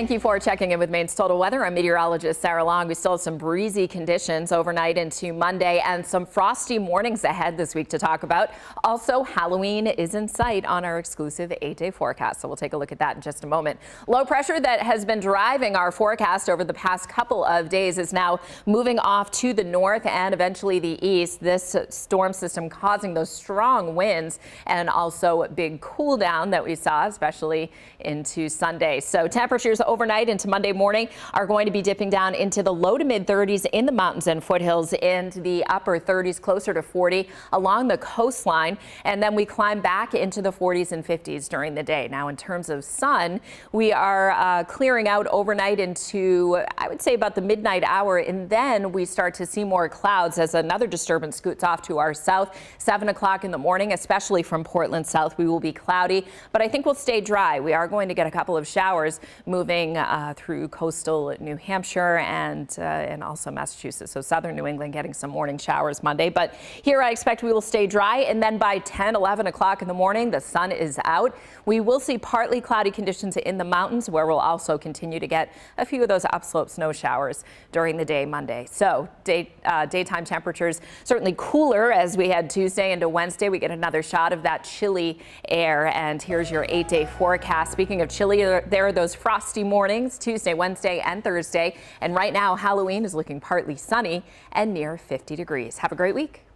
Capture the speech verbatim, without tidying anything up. Thank you for checking in with Maine's Total Weather. I'm meteorologist Sarah Long. We still have some breezy conditions overnight into Monday and some frosty mornings ahead this week to talk about. Also, Halloween is in sight on our exclusive eight-day forecast, so we'll take a look at that in just a moment. Low pressure that has been driving our forecast over the past couple of days is now moving off to the north and eventually the east. This storm system causing those strong winds and also a big cool down that we saw, especially into Sunday. So temperatures overnight into Monday morning are going to be dipping down into the low to mid thirties in the mountains and foothills, into the upper thirties, closer to forty along the coastline, and then we climb back into the forties and fifties during the day. Now in terms of sun, we are uh, clearing out overnight into, I would say, about the midnight hour, and then we start to see more clouds as another disturbance scoots off to our south. seven o'clock in the morning, especially from Portland south, we will be cloudy, but I think we'll stay dry. We are going to get a couple of showers moving Uh, through coastal New Hampshire and uh, and also Massachusetts. So southern New England getting some morning showers Monday, but here I expect we will stay dry, and then by ten, eleven o'clock in the morning, the sun is out. We will see partly cloudy conditions in the mountains, where we'll also continue to get a few of those upslope snow showers during the day Monday. So day, uh, daytime temperatures certainly cooler as we head Tuesday into Wednesday. We get another shot of that chilly air, and here's your eight-day forecast. Speaking of chilly, there are those frosty mornings Tuesday, Wednesday, and Thursday. And right now, Halloween is looking partly sunny and near fifty degrees. Have a great week.